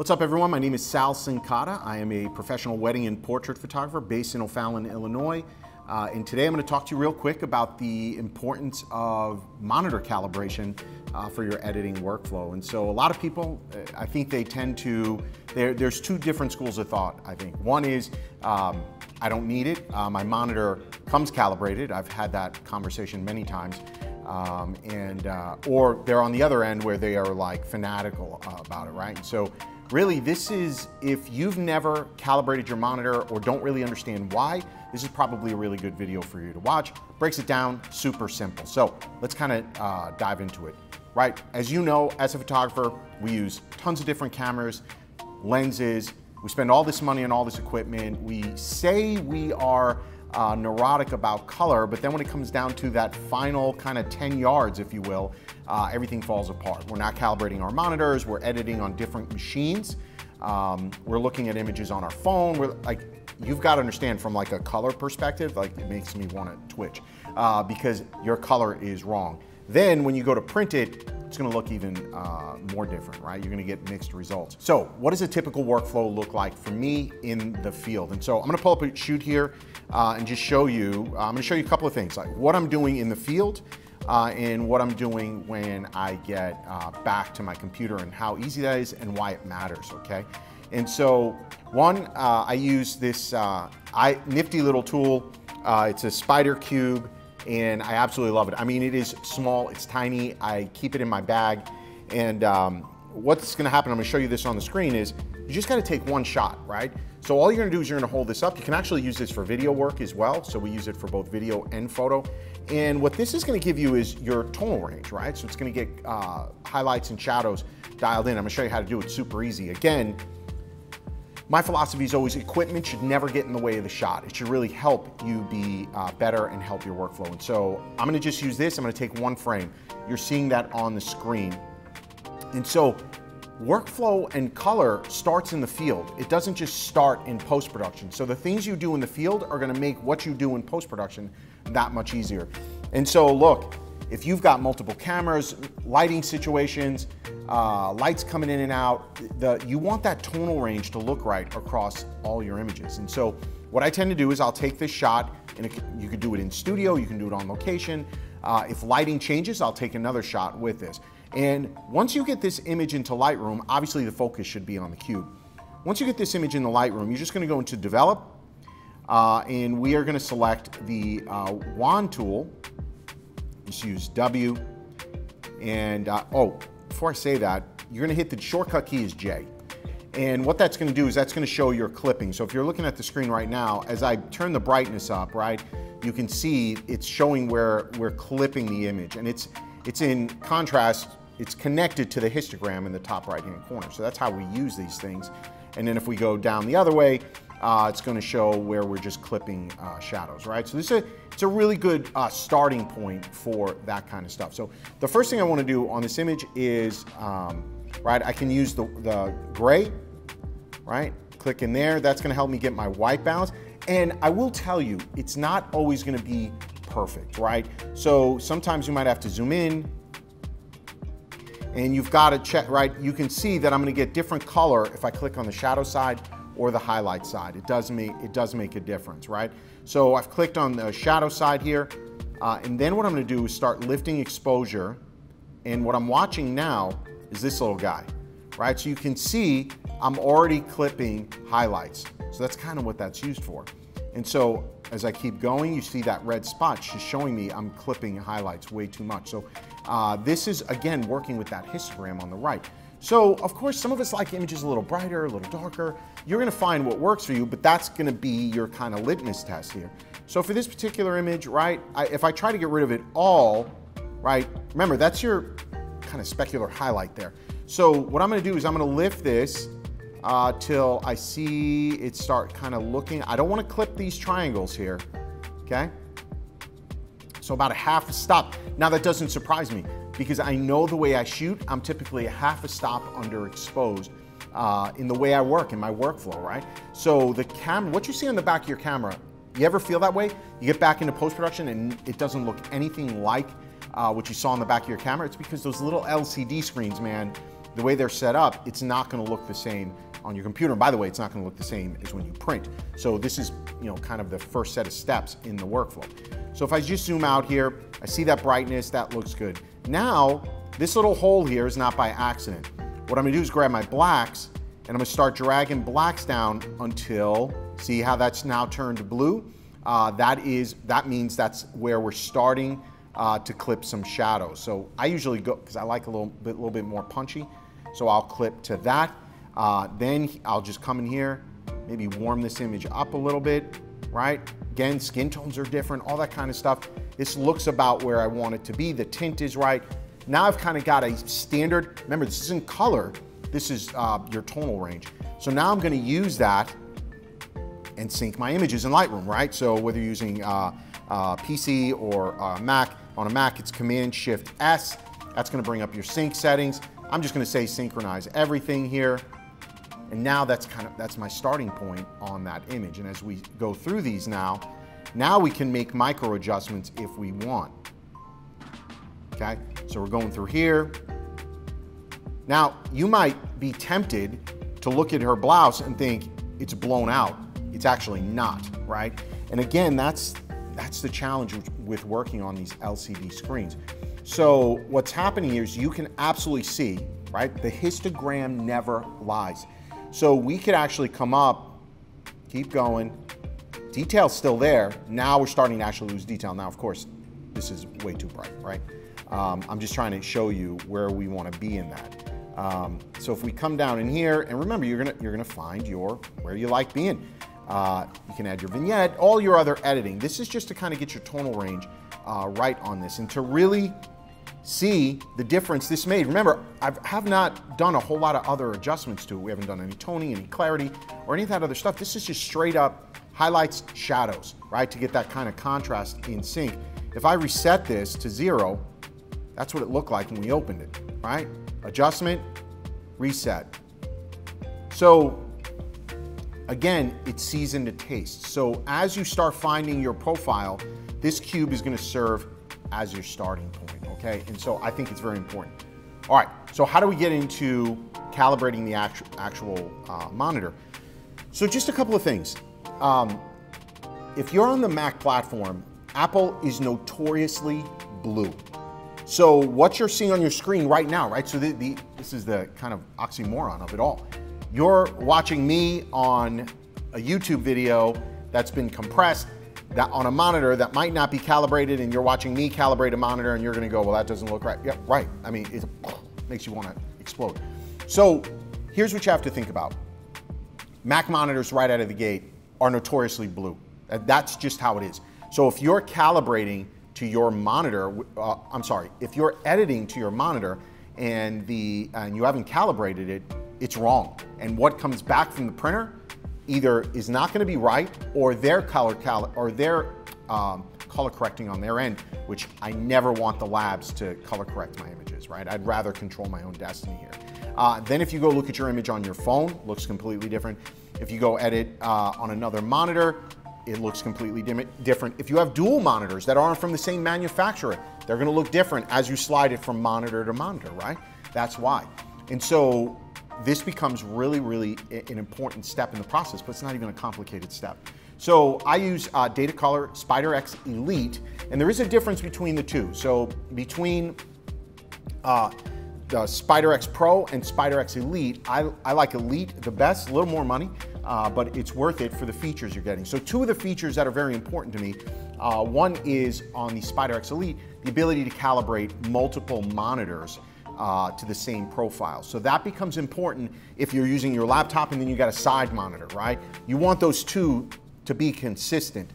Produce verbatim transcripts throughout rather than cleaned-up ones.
What's up, everyone? My name is Sal Cincotta. I am a professional wedding and portrait photographer based in O'Fallon, Illinois. Uh, and today I'm going to talk to you real quick about the importance of monitor calibration uh, for your editing workflow. And so a lot of people, I think they tend to, there's two different schools of thought, I think. One is, um, I don't need it. Uh, my monitor comes calibrated. I've had that conversation many times. Um, and uh, or they're on the other end where they are like fanatical uh, about it, right? And so really, this is, if you've never calibrated your monitor or don't really understand why, this is probably a really good video for you to watch. Breaks it down, super simple. So let's kind of uh, dive into it, right? As you know, as a photographer, we use tons of different cameras, lenses. We spend all this money on all this equipment. We say we are uh, neurotic about color, but then when it comes down to that final kind of ten yards, if you will, uh, everything falls apart. We're not calibrating our monitors. We're editing on different machines. Um, we're looking at images on our phone. We're like, you've got to understand from like a color perspective, like it makes me want to twitch uh, because your color is wrong. Then when you go to print it, it's gonna look even uh, more different, right? You're gonna get mixed results. So what does a typical workflow look like for me in the field? And so I'm gonna pull up a shoot here uh, and just show you, uh, I'm gonna show you a couple of things, like what I'm doing in the field uh, and what I'm doing when I get uh, back to my computer and how easy that is and why it matters, okay? And so one, uh, I use this uh, I, nifty little tool. Uh, it's a spider cube. And I absolutely love it. I mean, it is small, it's tiny, I keep it in my bag. And um, what's gonna happen, I'm gonna show you this on the screen, is you just gotta take one shot, right? So all you're gonna do is you're gonna hold this up. You can actually use this for video work as well. So we use it for both video and photo. And what this is gonna give you is your tonal range, right? So it's gonna get uh, highlights and shadows dialed in. I'm gonna show you how to do it super easy. Again, my philosophy is always equipment should never get in the way of the shot. It should really help you be uh, better and help your workflow. And so I'm gonna just use this, I'm gonna take one frame. You're seeing that on the screen. And so workflow and color starts in the field. It doesn't just start in post-production. So the things you do in the field are gonna make what you do in post-production that much easier. And so look, if you've got multiple cameras, lighting situations, uh, lights coming in and out, the, you want that tonal range to look right across all your images. And so what I tend to do is I'll take this shot, and it, you could do it in studio, you can do it on location. Uh, if lighting changes, I'll take another shot with this. And once you get this image into Lightroom, obviously the focus should be on the cube. Once you get this image in the Lightroom, you're just gonna go into Develop, uh, and we are gonna select the uh, wand tool. Just use W, and uh, oh, before I say that, you're gonna hit the shortcut key is J. And what that's gonna do is that's gonna show your clipping. So if you're looking at the screen right now, as I turn the brightness up, right, you can see it's showing where we're clipping the image, and it's, it's in contrast, it's connected to the histogram in the top right-hand corner. So that's how we use these things. And then if we go down the other way, Uh, it's gonna show where we're just clipping uh, shadows, right? So this is a, it's a really good uh, starting point for that kind of stuff. So the first thing I wanna do on this image is, um, right, I can use the, the gray, right? Click in there, that's gonna help me get my white balance. And I will tell you, it's not always gonna be perfect, right? So sometimes you might have to zoom in, and you've gotta check, right? You can see that I'm gonna get different color if I click on the shadow side or the highlight side. It does make, it does make a difference, right? So I've clicked on the shadow side here, uh, and then what I'm gonna do is start lifting exposure, and what I'm watching now is this little guy, right? So you can see I'm already clipping highlights. So that's kind of what that's used for. And so as I keep going, you see that red spot, she's showing me I'm clipping highlights way too much. So uh, this is, again, working with that histogram on the right. So of course, some of us like images a little brighter, a little darker. You're gonna find what works for you, but that's gonna be your kind of litmus test here. So for this particular image, right, I, if I try to get rid of it all, right, remember that's your kind of specular highlight there. So what I'm gonna do is I'm gonna lift this uh, till I see it start kind of looking, I don't wanna clip these triangles here, okay? So about a half a stop. Now that doesn't surprise me, because I know the way I shoot, I'm typically a half a stop underexposed uh, in the way I work, in my workflow, right? So the camera, what you see on the back of your camera, you ever feel that way? You get back into post-production and it doesn't look anything like uh, what you saw on the back of your camera. It's because those little L C D screens, man, the way they're set up, it's not going to look the same on your computer. And by the way, it's not going to look the same as when you print. So this is, you know, kind of the first set of steps in the workflow. So if I just zoom out here, I see that brightness, that looks good. Now, this little hole here is not by accident. What I'm going to do is grab my blacks, and I'm going to start dragging blacks down until, see how that's now turned blue? Uh, that is, that means that's where we're starting uh, to clip some shadows. So I usually go, because I like a little bit, little bit more punchy, so I'll clip to that. Uh, then I'll just come in here, maybe warm this image up a little bit, right? Again, skin tones are different, all that kind of stuff. This looks about where I want it to be. The tint is right. Now I've kind of got a standard, remember this isn't color, this is uh, your tonal range. So now I'm gonna use that and sync my images in Lightroom, right? So whether you're using uh, uh, P C or uh, Mac, on a Mac it's Command Shift S, that's gonna bring up your sync settings. I'm just gonna say synchronize everything here. And now that's kind of, that's my starting point on that image. And as we go through these now, now we can make micro adjustments if we want. Okay, so we're going through here. Now, you might be tempted to look at her blouse and think it's blown out. It's actually not, right? And again, that's, that's the challenge with working on these L C D screens. So what's happening is you can absolutely see, right? The histogram never lies. So we could actually come up, keep going. Detail's still there. Now we're starting to actually lose detail. Now, of course, this is way too bright, right? Um, I'm just trying to show you where we want to be in that. Um, so if we come down in here, and remember, you're gonna you're gonna find your where you like being. Uh, you can add your vignette, all your other editing. This is just to kind of get your tonal range uh, right on this, and to really see the difference this made. Remember, I have not done a whole lot of other adjustments to it. We haven't done any toning, any clarity, or any of that other stuff. This is just straight up highlights, shadows, right? To get that kind of contrast in sync. If I reset this to zero, that's what it looked like when we opened it, right? Adjustment, reset. So again, it's seasoned to taste. So as you start finding your profile, this cube is gonna serve as your starting point, okay? And so I think it's very important. All right, so how do we get into calibrating the actu actual uh, monitor? So just a couple of things. Um, if you're on the Mac platform, Apple is notoriously blue. So what you're seeing on your screen right now, right? So the, the, this is the kind of oxymoron of it all. You're watching me on a YouTube video that's been compressed that on a monitor that might not be calibrated, and you're watching me calibrate a monitor, and you're gonna go, well, that doesn't look right. Yeah, right. I mean, it makes you wanna explode. So here's what you have to think about. Mac monitors right out of the gate are notoriously blue. That's just how it is. So if you're calibrating to your monitor, uh, I'm sorry, if you're editing to your monitor and the and you haven't calibrated it, it's wrong. And what comes back from the printer either is not going to be right, or their color cal or their um, color correcting on their end, which I never want the labs to color correct my images, right? I'd rather control my own destiny here. Uh, then if you go look at your image on your phone, looks completely different. If you go edit uh, on another monitor, it looks completely different. If you have dual monitors that aren't from the same manufacturer, they're gonna look different as you slide it from monitor to monitor, right? That's why. And so this becomes really, really an important step in the process, but it's not even a complicated step. So I use uh, Datacolor SpyderX Elite, and there is a difference between the two. So between uh, the SpyderX Pro and SpyderX Elite, I, I like Elite the best, a little more money. Uh, but it's worth it for the features you're getting. So two of the features that are very important to me, uh, one is on the SpyderX Elite, the ability to calibrate multiple monitors uh, to the same profile. So that becomes important if you're using your laptop and then you got a side monitor, right? You want those two to be consistent.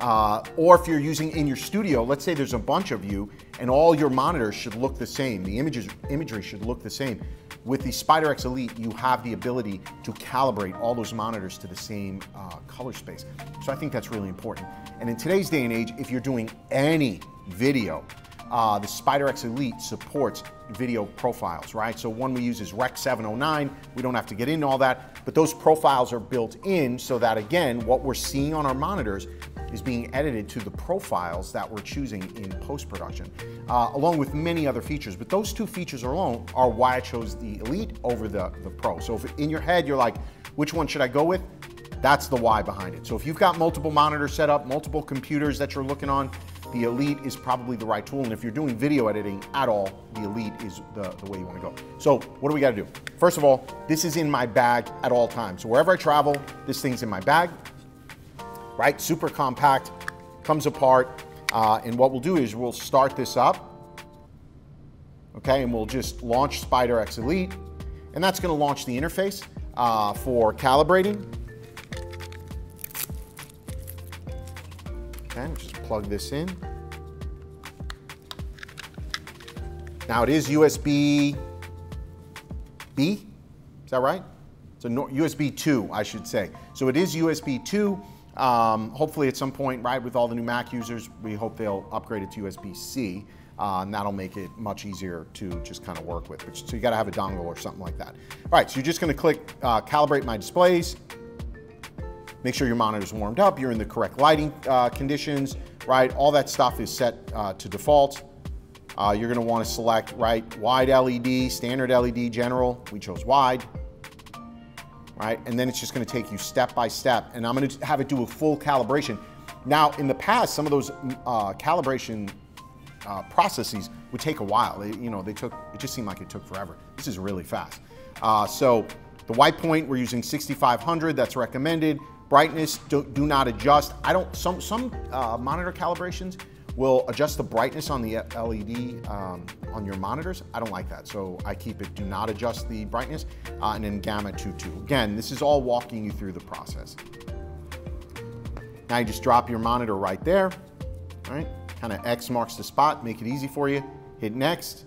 Uh, or if you're using in your studio, let's say there's a bunch of you and all your monitors should look the same. The images, imagery should look the same. With the SpyderX Elite, you have the ability to calibrate all those monitors to the same uh, color space. So I think that's really important. And in today's day and age, if you're doing any video, uh, the SpyderX Elite supports video profiles, right? So one we use is Rec seven oh nine. We don't have to get into all that, but those profiles are built in so that, again, what we're seeing on our monitors is being edited to the profiles that we're choosing in post-production, uh, along with many other features. But those two features alone are why I chose the Elite over the, the Pro. So if in your head you're like, which one should I go with? That's the why behind it. So if you've got multiple monitors set up, multiple computers that you're looking on, the Elite is probably the right tool. And if you're doing video editing at all, the Elite is the, the way you wanna go. So what do we gotta do? First of all, this is in my bag at all times. So wherever I travel, this thing's in my bag, right? Super compact, comes apart. Uh, and what we'll do is we'll start this up, okay? And we'll just launch SpyderX Elite. And that's gonna launch the interface uh, for calibrating. Okay, just plug this in. Now it is U S B B, is that right? It's a U S B two, I should say. So it is U S B two. Um, hopefully at some point, right, with all the new Mac users, we hope they'll upgrade it to U S B C, uh, and that'll make it much easier to just kind of work with. So you gotta have a dongle or something like that. All right, so you're just gonna click uh, Calibrate My Displays. Make sure your monitor's warmed up, you're in the correct lighting uh, conditions, right? All that stuff is set uh, to default. Uh, you're gonna wanna select, right, wide L E D, standard L E D, general. We chose wide, right? And then it's just gonna take you step by step, and I'm gonna have it do a full calibration. Now, in the past, some of those uh, calibration uh, processes would take a while. They, you know, they took, it just seemed like it took forever. This is really fast. Uh, so the white point, we're using sixty-five hundred, that's recommended. Brightness, do, do not adjust. I don't, some, some uh, monitor calibrations will adjust the brightness on the L E D um, on your monitors. I don't like that, so I keep it do not adjust the brightness, uh, and then gamma two two. Again, this is all walking you through the process. Now you just drop your monitor right there, all right? Kind of X marks the spot, make it easy for you. Hit next,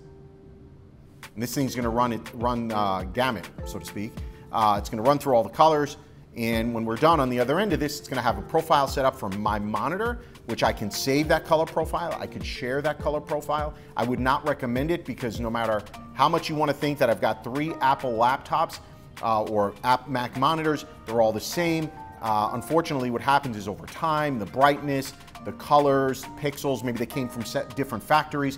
and this thing's gonna run, it, run uh, gamut, so to speak. Uh, it's gonna run through all the colors, and when we're done on the other end of this, it's gonna have a profile set up for my monitor, which I can save that color profile. I could share that color profile. I would not recommend it because no matter how much you wanna think that I've got three Apple laptops uh, or app Mac monitors, they're all the same. Uh, unfortunately, what happens is over time, the brightness, the colors, pixels, maybe they came from set different factories.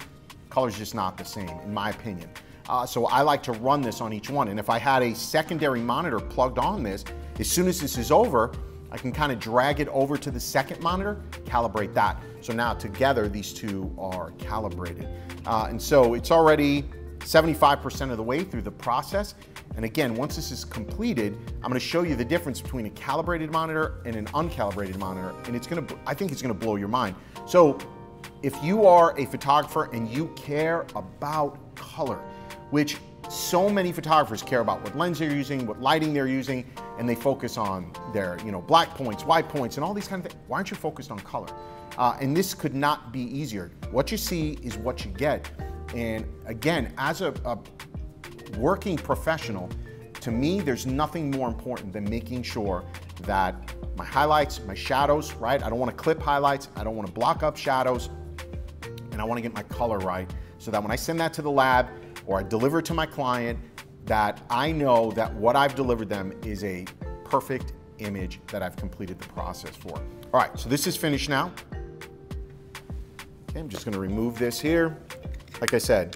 Color's just not the same, in my opinion. Uh, so I like to run this on each one. And if I had a secondary monitor plugged on this, as soon as this is over, I can kind of drag it over to the second monitor, calibrate that. So now together, these two are calibrated. Uh, and so it's already seventy-five percent of the way through the process. And again, once this is completed, I'm gonna show you the difference between a calibrated monitor and an uncalibrated monitor. And it's gonna, I think it's gonna blow your mind. So if you are a photographer and you care about color, which so many photographers care about what lens they're using, what lighting they're using, and they focus on their, you know, black points, white points, and all these kind of things. Why aren't you focused on color? Uh, and this could not be easier. What you see is what you get. And again, as a, a working professional, to me, there's nothing more important than making sure that my highlights, my shadows, right? I don't wanna clip highlights, I don't wanna block up shadows, and I wanna get my color right so that when I send that to the lab, or I deliver to my client, that I know that what I've delivered them is a perfect image that I've completed the process for. All right, so this is finished now. Okay, I'm just gonna remove this here. Like I said,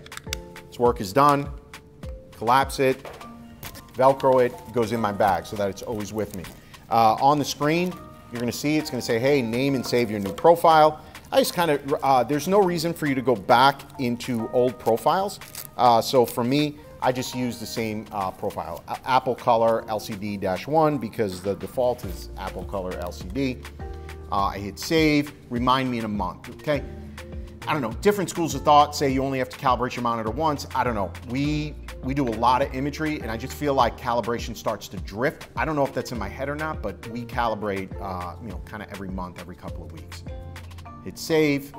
this work is done. Collapse it, Velcro it, it goes in my bag so that it's always with me. Uh, on the screen, you're gonna see it's gonna say, hey, name and save your new profile. I just kind of, uh, there's no reason for you to go back into old profiles. Uh, so for me, I just use the same uh, profile, Apple Color L C D one, because the default is Apple Color L C D. Uh, I hit save, remind me in a month, okay? I don't know, different schools of thought say you only have to calibrate your monitor once. I don't know, we, we do a lot of imagery and I just feel like calibration starts to drift. I don't know if that's in my head or not, but we calibrate, uh, you know, kind of every month, every couple of weeks. Hit save,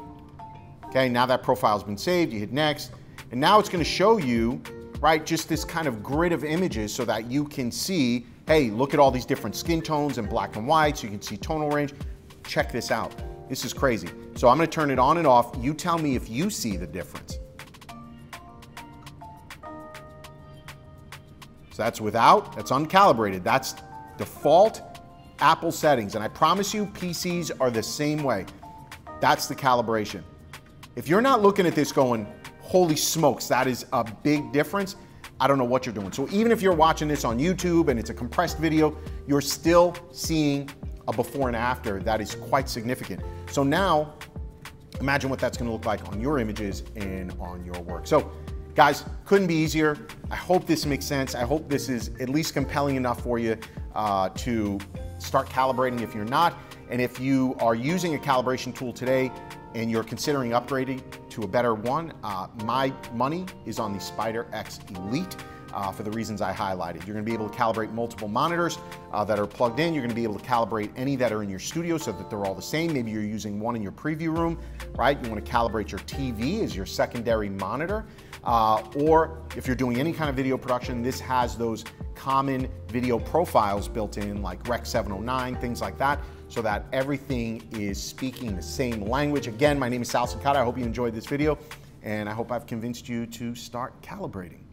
okay, now that profile's been saved, you hit next, and now it's gonna show you, right, just this kind of grid of images so that you can see, hey, look at all these different skin tones and black and white, so you can see tonal range. Check this out, this is crazy. So I'm gonna turn it on and off, you tell me if you see the difference. So that's without, that's uncalibrated, that's default, Apple settings, and I promise you P Cs are the same way. That's the calibration. If you're not looking at this going, holy smokes, that is a big difference, I don't know what you're doing. So even if you're watching this on YouTube and it's a compressed video, you're still seeing a before and after that is quite significant. So now, imagine what that's gonna look like on your images and on your work. So guys, couldn't be easier. I hope this makes sense. I hope this is at least compelling enough for you uh, to start calibrating if you're not. And if you are using a calibration tool today and you're considering upgrading to a better one, uh, my money is on the SpyderX Elite uh, for the reasons I highlighted. You're gonna be able to calibrate multiple monitors uh, that are plugged in. You're gonna be able to calibrate any that are in your studio so that they're all the same. Maybe you're using one in your preview room, right? You wanna calibrate your T V as your secondary monitor. Uh, or if you're doing any kind of video production, this has those common video profiles built in, like Rec seven oh nine, things like that, so that everything is speaking the same language. Again, my name is Sal Cincotta. I hope you enjoyed this video, and I hope I've convinced you to start calibrating.